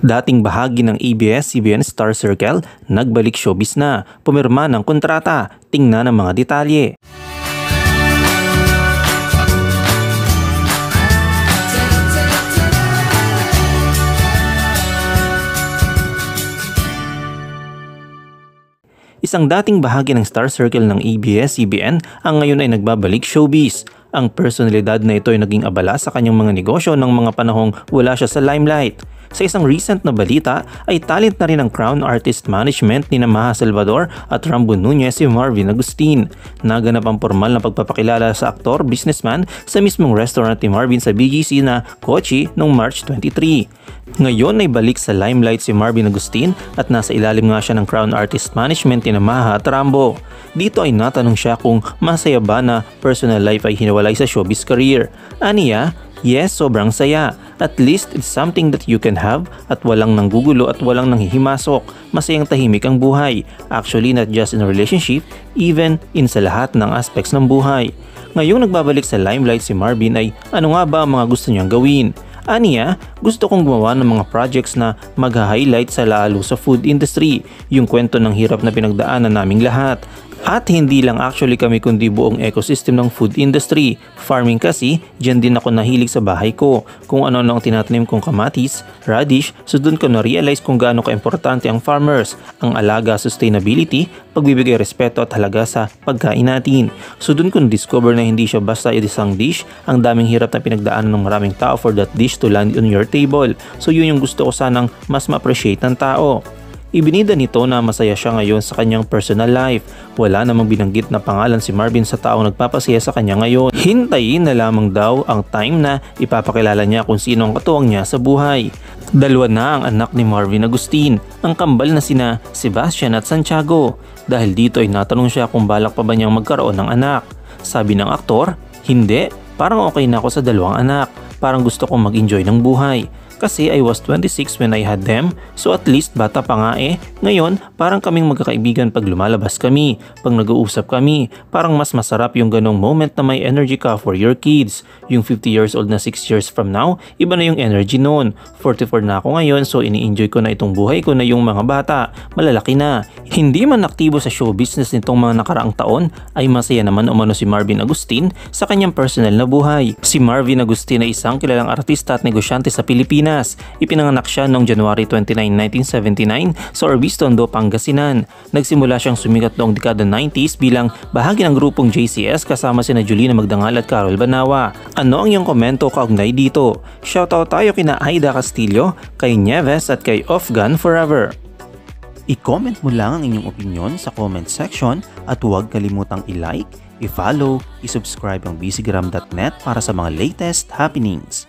Dating bahagi ng ABS-CBN Star Circle, nagbalik showbiz na, pumirma ng kontrata, tingnan ang mga detalye. Isang dating bahagi ng Star Circle ng ABS-CBN ang ngayon ay nagbabalik showbiz. Ang personalidad na ito ay naging abala sa kanyang mga negosyo ng mga panahong wala siya sa limelight. Sa isang recent na balita ay talent na rin ng Crown Artist Management ni Maha Salvador at Trambo Nuñez si Marvin Agustin. Naganap ang formal na pagpapakilala sa aktor-businessman sa mismong restaurant ni Marvin sa BGC na Kochi noong March 23. Ngayon ay balik sa limelight si Marvin Agustin at nasa ilalim nga siya ng Crown Artist Management ni Maha at Trambo. Dito ay natanong siya kung masaya ba na personal life ay hiniwalay sa showbiz career. Aniya, yes, sobrang saya. At least it's something that you can have at walang nanggugulo at walang nanghihimasok. Masayang tahimik ang buhay. Actually, not just in a relationship, even in sa lahat ng aspects ng buhay. Ngayong nagbabalik sa limelight si Marvin ay ano nga ba ang mga gusto niyang gawin? Aniya, gusto kong gumawa ng mga projects na mag-highlight sa lalo sa food industry, yung kwento ng hirap na pinagdaanan naming lahat. At hindi lang actually kami kundi buong ecosystem ng food industry. Farming kasi, dyan din ako nahilig sa bahay ko. Kung ano ang tinatanim kong kamatis, radish, so doon ko na-realize kung gaano ka-importante ang farmers, ang alaga, sustainability, pagbibigay respeto at halaga sa pagkain natin. So doon ko na-discover na hindi siya basta isang dish, ang daming hirap na pinagdaanan ng maraming tao for that dish to land on your table. So yun yung gusto ko sanang mas ma-appreciate ng tao. Ibinida nito na masaya siya ngayon sa kanyang personal life. Wala namang binanggit na pangalan si Marvin sa taong nagpapasaya sa kanya ngayon. Hintayin na lamang daw ang time na ipapakilala niya kung sino ang katuwang niya sa buhay. Dalawa na ang anak ni Marvin Agustin, ang kambal na sina Sebastian at Santiago. Dahil dito ay natanong siya kung balak pa ba niyang magkaroon ng anak. Sabi ng aktor, hindi, parang okay na ako sa dalawang anak. Parang gusto kong mag-enjoy ng buhay. Kasi I was 26 when I had them, so at least bata pa nga eh. Ngayon, parang kaming magkakaibigan pag lumalabas kami, pag nag-uusap kami, parang mas masarap yung ganong moment na may energy ka for your kids. Yung 50 years old na 6 years from now, iba na yung energy noon. 44 na ako ngayon, so ini-enjoy ko na itong buhay ko na yung mga bata, malalaki na. Hindi man aktibo sa show business nitong mga nakaraang taon, ay masaya naman umano si Marvin Agustin sa kanyang personal na buhay. Si Marvin Agustin ay isang kilalang artista at negosyante sa Pilipinas. Ipinanganak siya noong January 29, 1979 sa Urbistondo, Pangasinan. Nagsimula siyang sumikat noong dekada 90s bilang bahagi ng grupong JCS kasama sina Julina Magdangal at Carol Banawa. Ano ang iyong komento kaugnay dito? Shoutout tayo kina Aida Castillo, kay Nieves at kay Off-Gun forever. I-comment mo lang ang inyong opinion sa comment section at huwag kalimutang i-like, i-follow, i-subscribe ang bcgram.net para sa mga latest happenings.